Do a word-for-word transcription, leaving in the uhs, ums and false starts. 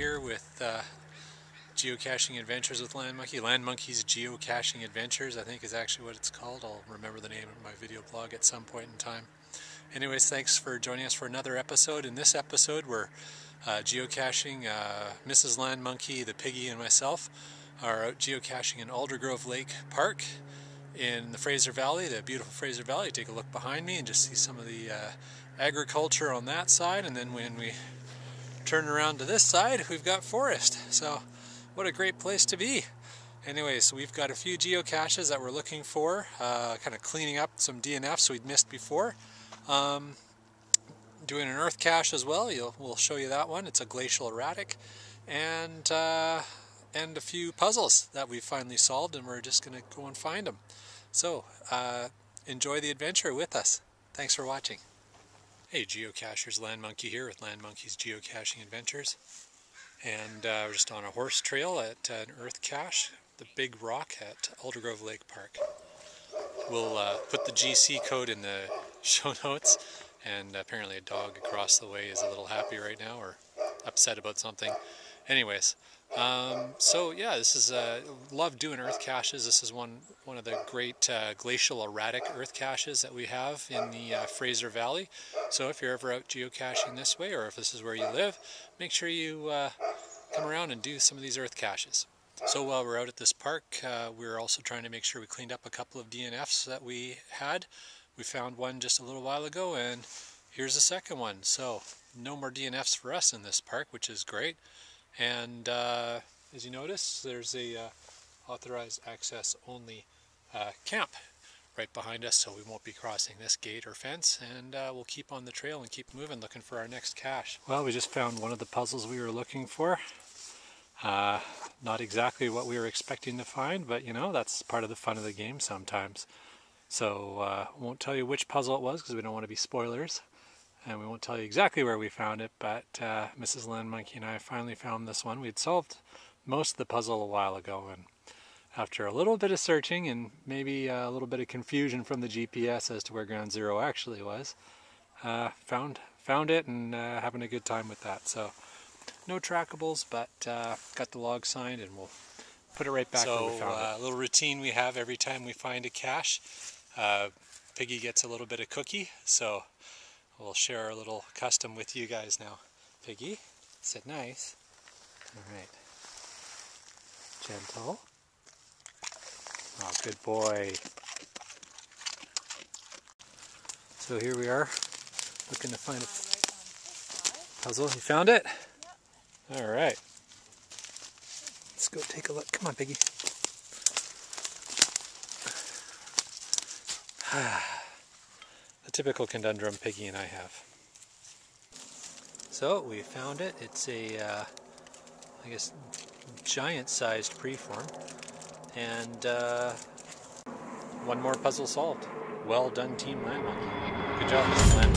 here with uh, Geocaching Adventures with Land Monkey. Land Monkey's Geocaching Adventures, I think, is actually what it's called. I'll remember the name of my video blog at some point in time. Anyways, thanks for joining us for another episode. In this episode, we're uh, geocaching. Uh, Missus Land Monkey, the Piggy, and myself are out geocaching in Aldergrove Lake Park in the Fraser Valley, the beautiful Fraser Valley. Take a look behind me and just see some of the uh, agriculture on that side, and then when we turn around to this side, we've got forest. So what a great place to be. Anyways, so we've got a few geocaches that we're looking for, uh, kind of cleaning up some D N Fs we'd missed before. Um, doing an earth cache as well. You'll, we'll show you that one. It's a glacial erratic, and uh, and a few puzzles that we've finally solved, and we're just going to go and find them. So uh, enjoy the adventure with us. Thanks for watching. Hey geocachers, Land Monkey here with Land Monkey's Geocaching Adventures, and uh, we're just on a horse trail at uh, an earth cache, the Big Rock at Aldergrove Lake Park. We'll uh, put the G C code in the show notes, and apparently a dog across the way is a little happy right now, or upset about something. Anyways, um, so yeah, this is, uh, love doing earth caches. This is one, one of the great uh, glacial erratic earth caches that we have in the uh, Fraser Valley. So if you're ever out geocaching this way, or if this is where you live, make sure you uh, come around and do some of these earth caches. So while we're out at this park, uh, we're also trying to make sure we cleaned up a couple of D N Fs that we had. We found one just a little while ago, and here's a second one. So no more D N Fs for us in this park, which is great. And uh, as you notice, there's a uh, authorized access only uh, camp right behind us, so we won't be crossing this gate or fence, and uh, we'll keep on the trail and keep moving, looking for our next cache. Well, we just found one of the puzzles we were looking for. Uh, not exactly what we were expecting to find, but you know, that's part of the fun of the game sometimes. So I uh, won't tell you which puzzle it was because we don't want to be spoilers, and we won't tell you exactly where we found it, but uh, Missus Land Monkey and I finally found this one. We'd solved most of the puzzle a while ago, and after a little bit of searching and maybe a little bit of confusion from the G P S as to where Ground Zero actually was, uh, found, found it, and uh, having a good time with that. So no trackables, but uh, got the log signed, and we'll put it right back so, where we found uh, it. So a little routine we have every time we find a cache. Uh, Piggy gets a little bit of cookie, so we'll share our little custom with you guys now. Piggy, sit nice. Alright. Gentle. Oh, good boy. So here we are, looking to find a puzzle. You found it? Yep. Alright. Let's go take a look. Come on, Piggy. The typical conundrum Piggy and I have. So we found it. It's a, uh, I guess, giant-sized preform, and uh, one more puzzle solved. Well done, Team Land Monkey. Good job, Mister Land Monkey.